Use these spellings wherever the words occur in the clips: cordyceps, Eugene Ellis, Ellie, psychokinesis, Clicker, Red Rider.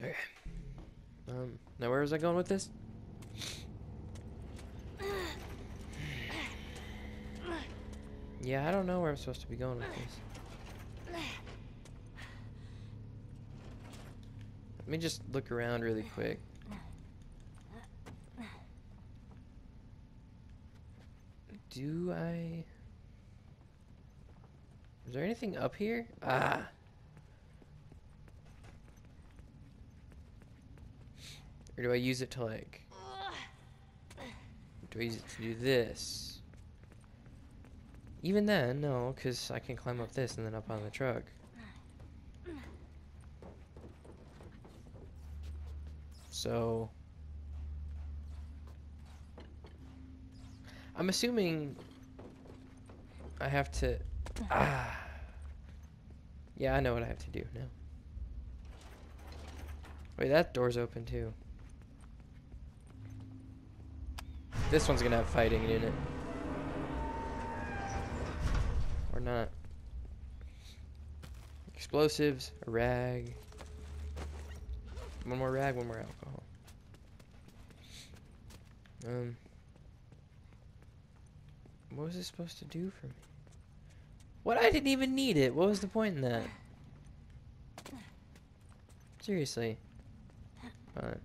Okay. Now where was I going with this? Yeah, I don't know where I'm supposed to be going with this. Let me just look around really quick. Do I... Is there anything up here? Ah! Or do I use it to like... Do I use it to do this? Even then, no, because I can climb up this and then up on the truck. So... I'm assuming I have to... Ah! Yeah, I know what I have to do now. Wait, that door's open too. This one's gonna have fighting in it. Or not. Explosives, a rag. One more rag, one more alcohol. What was it supposed to do for me? What? I didn't even need it. What was the point in that? Seriously. Fine.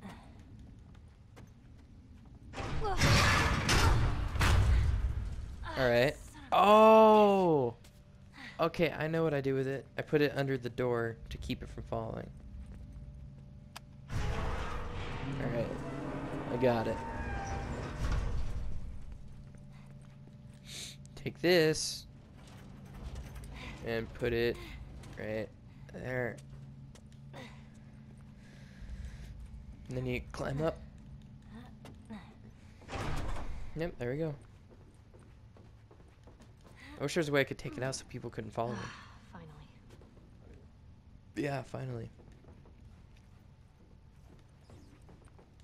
Alright. Oh! Okay, I know what I do with it. I put it under the door to keep it from falling. Alright. I got it. Take this and put it right there. And then you climb up. Yep, there we go. I wish there was a way I could take it out so people couldn't follow me. Finally. Yeah, finally.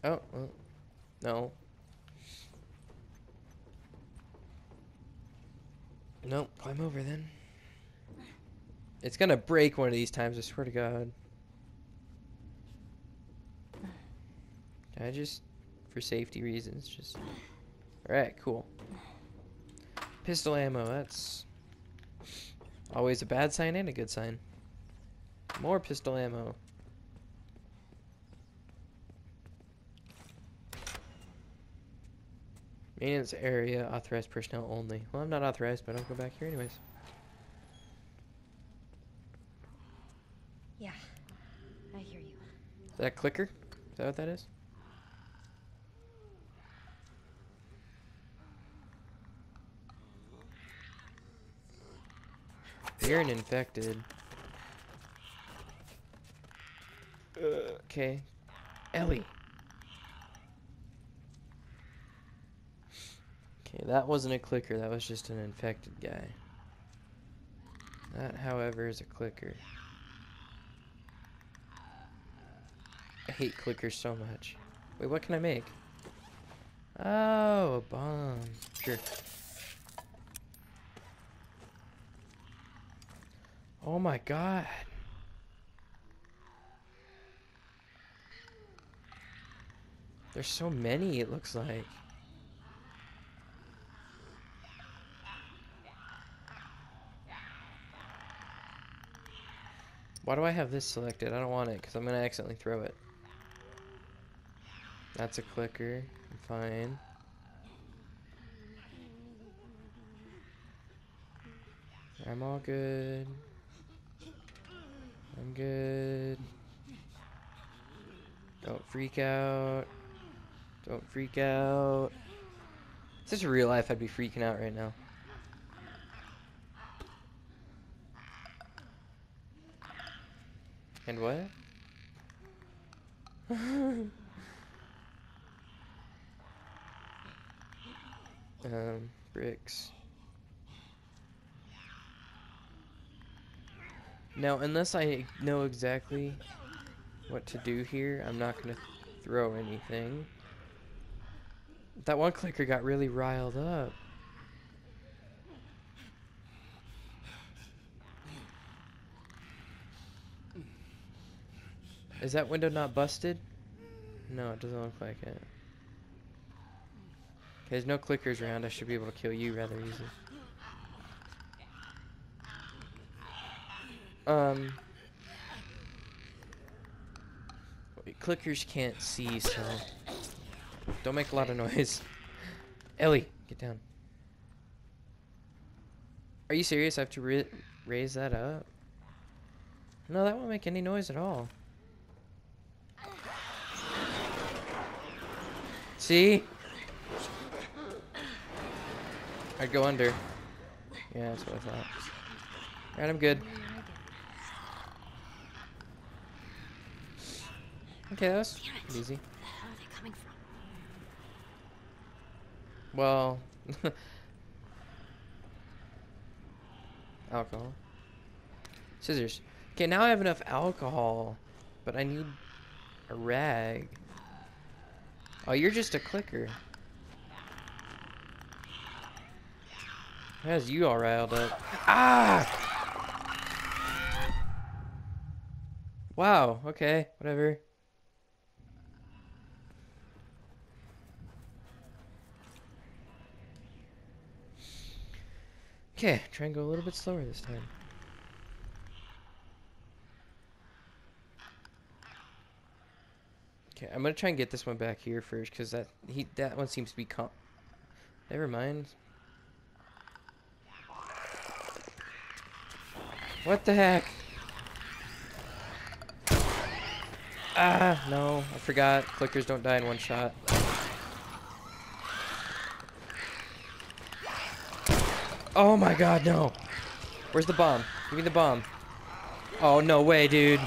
Oh, well, no. Nope, climb over then. It's gonna break one of these times, I swear to God. I just, for safety reasons, just... Alright, cool. Pistol ammo, that's... Always a bad sign and a good sign. More pistol ammo. Maintenance area, authorized personnel only. Well, I'm not authorized, but I'll go back here anyways. Yeah, I hear you. Is that clicker? Is that what that is? You're an infected. Okay. Ellie. Okay, that wasn't a clicker, that was just an infected guy. That, however, is a clicker. I hate clickers so much. Wait, what can I make? Oh, a bomb. Sure. Oh my God. There's so many, it looks like. Why do I have this selected? I don't want it because I'm going to accidentally throw it. That's a clicker. I'm fine. I'm all good. I'm good. Don't freak out. Don't freak out. If this is real life, I'd be freaking out right now. And what? Bricks. Now, unless I know exactly what to do here, I'm not gonna throw anything. That one clicker got really riled up. Is that window not busted? No, it doesn't look like it. There's no clickers around. I should be able to kill you rather easy. Clickers can't see, so don't make a lot of noise. Ellie, get down. Are you serious? I have to raise that up? No, that won't make any noise at all. See? I'd go under. Yeah, that's what I thought. Alright, I'm good. Okay, that was easy. Where are they coming from? Well, alcohol. Scissors. Okay, now I have enough alcohol, but I need a rag. Oh, you're just a clicker. How's you all riled up? Ah! Wow, okay, whatever. Okay, try and go a little bit slower this time. Okay, I'm gonna try and get this one back here first, because that one seems to be never mind. What the heck? Ah, no, I forgot. Clickers don't die in one shot. Oh my god, no. Where's the bomb? Give me the bomb. Oh, no way, dude.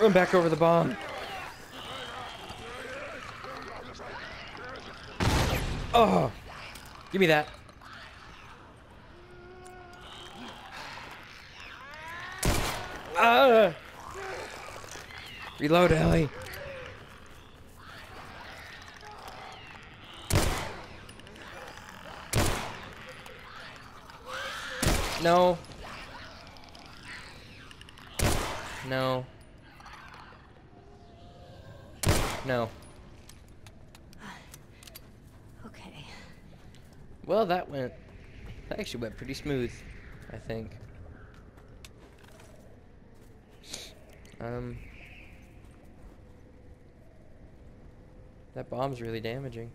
Run back over the bomb. Oh, give me that. Ah. Reload, Ellie. No. No. No. Okay. Well, that actually went pretty smooth, I think. That bomb's really damaging.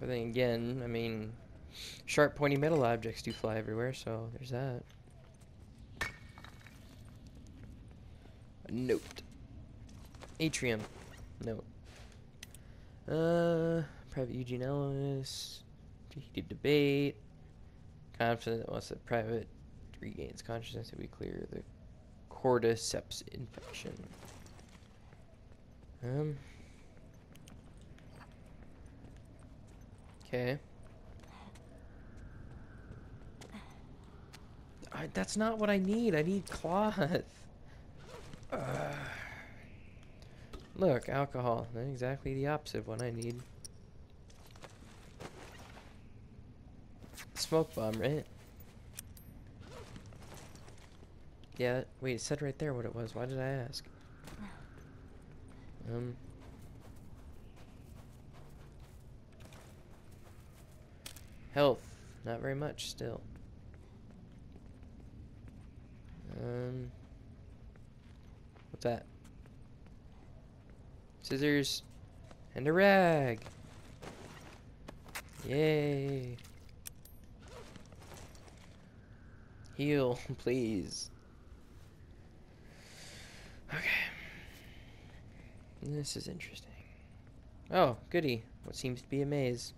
But then again, I mean, sharp pointy metal objects do fly everywhere, so there's that. A note. Atrium. Note. Private Eugene Ellis. Heated debate. Confident once the private regains consciousness, it'll be clear the cordyceps infection. Okay. That's not what I need. I need cloth. Look, alcohol. Not exactly the opposite of what I need. Smoke bomb, right? Yeah, wait, it said right there what it was. Why did I ask? Health. Not very much still. What's that? Scissors and a rag. Yay. Heal, please. Okay. This is interesting. Oh, goody. What seems to be a maze.